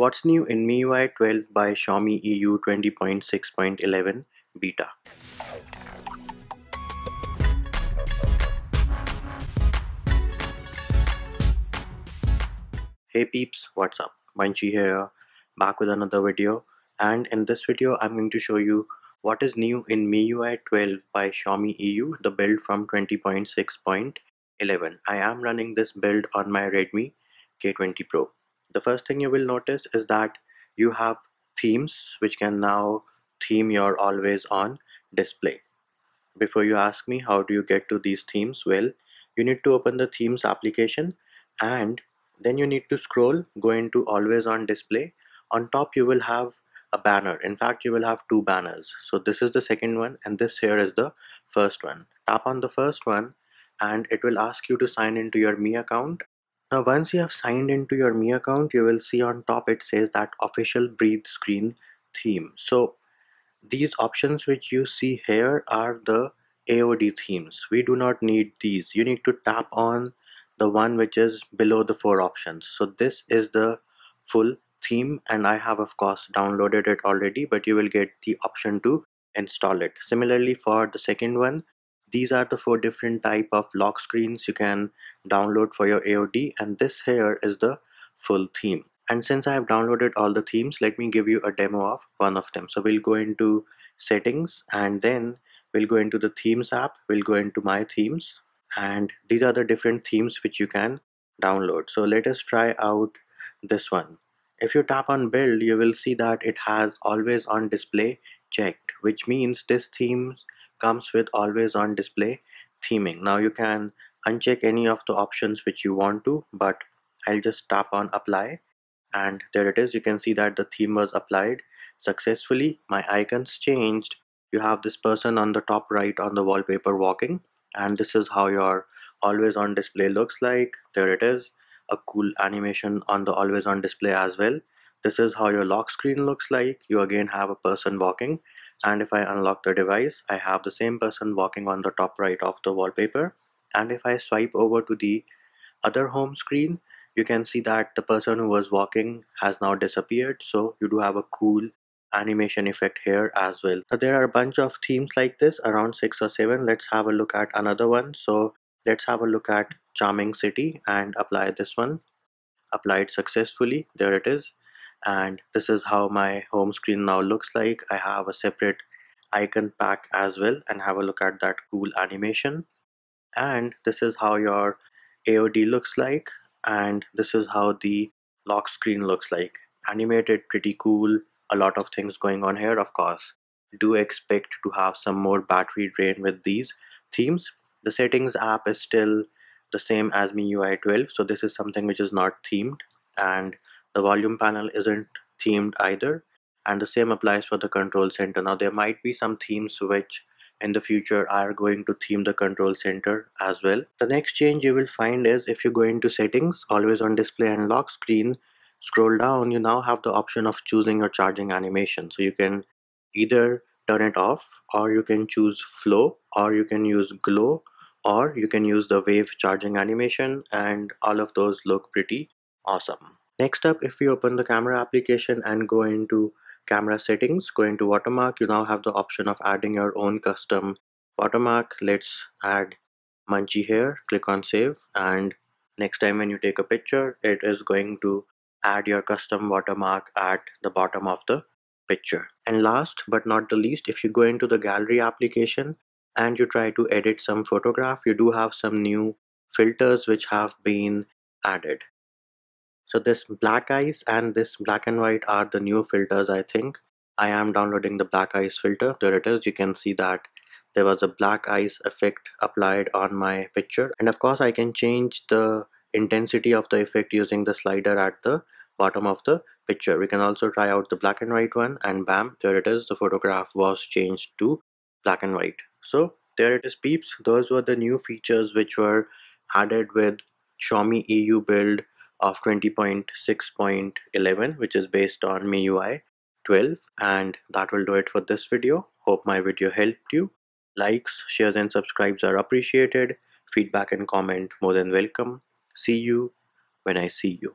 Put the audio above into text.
What's new in MIUI 12 by Xiaomi EU 20.6.11 beta? Hey peeps, what's up? Manchi here, back with another video, and in this video I'm going to show you what is new in MIUI 12 by Xiaomi EU, the build from 20.6.11. I am running this build on my Redmi K20 Pro. The first thing you will notice is that you have themes which can now theme your always on display. Before you ask me how do you get to these themes, well, you need to open the themes application and then you need to scroll, go into always on display. On top you will have a banner. In fact, you will have two banners. So this is the second one and this here is the first one. Tap on the first one and it will ask you to sign into your Mi account. Now once you have signed into your Mi account, you will see on top it says that official breathe screen theme. So these options which you see here are the AOD themes. We do not need these. You need to tap on the one which is below the four options. So this is the full theme and I have of course downloaded it already, but you will get the option to install it. Similarly for the second one, these are the four different type of lock screens you can download for your AOD, and this here is the full theme. And since I have downloaded all the themes, let me give you a demo of one of them. So we'll go into settings and then we'll go into the themes app, we'll go into my themes, and these are the different themes which you can download. So let us try out this one. If you tap on build, you will see that it has always on display checked, which means this theme comes with always on display theming. Now you can uncheck any of the options which you want to, but I'll just tap on apply and there it is. You can see that the theme was applied successfully. My icons changed. You have this person on the top right on the wallpaper walking, and this is how your always on display looks like. There it is, a cool animation on the always on display as well. This is how your lock screen looks like. You again have a person walking, and if I unlock the device, I have the same person walking on the top right of the wallpaper. And if I swipe over to the other home screen, you can see that the person who was walking has now disappeared. So you do have a cool animation effect here as well. Now there are a bunch of themes like this, around 6 or 7. Let's have a look at another one. So let's have a look at Charming City and apply this one. Applied successfully. There it is. And this is how my home screen now looks like. I have a separate icon pack as well, and have a look at that cool animation. And this is how your AOD looks like, and this is how the lock screen looks like. Animated, pretty cool. A lot of things going on here. Of course, do expect to have some more battery drain with these themes. The settings app is still the same as MIUI 12, so this is something which is not themed, and the volume panel isn't themed either, and the same applies for the control center. Now there might be some themes which in the future are going to theme the control center as well. The next change you will find is if you go into settings, always on display and lock screen, scroll down, you now have the option of choosing your charging animation. So you can either turn it off, or you can choose flow, or you can use glow, or you can use the wave charging animation, and all of those look pretty awesome. Next up, if we open the camera application and go into camera settings, go into watermark, you now have the option of adding your own custom watermark. Let's add Munchie here, click on save, and next time when you take a picture, it is going to add your custom watermark at the bottom of the picture. And last but not the least, if you go into the gallery application and you try to edit some photograph, you do have some new filters which have been added. So this black ice and this black and white are the new filters, I think. I am downloading the black ice filter. There it is. You can see that there was a black ice effect applied on my picture. And of course, I can change the intensity of the effect using the slider at the bottom of the picture. We can also try out the black and white one, and bam, there it is. The photograph was changed to black and white. So there it is, peeps. Those were the new features which were added with Xiaomi EU build of 20.6.11, which is based on MIUI 12. And that will do it for this video. Hope my video helped you. Likes, shares and subscribes are appreciated. Feedback and comment more than welcome. See you when I see you.